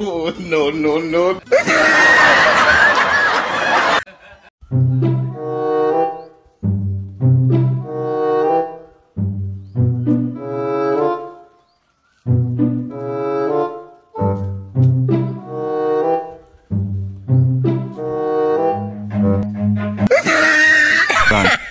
Oh, no. Done.